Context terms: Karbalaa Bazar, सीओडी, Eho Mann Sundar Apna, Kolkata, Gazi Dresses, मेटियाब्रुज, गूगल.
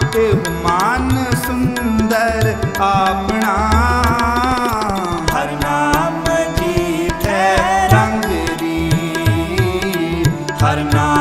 एहो मान सुंदर अपना हर नाम जी ठहरांगरी हर नाम।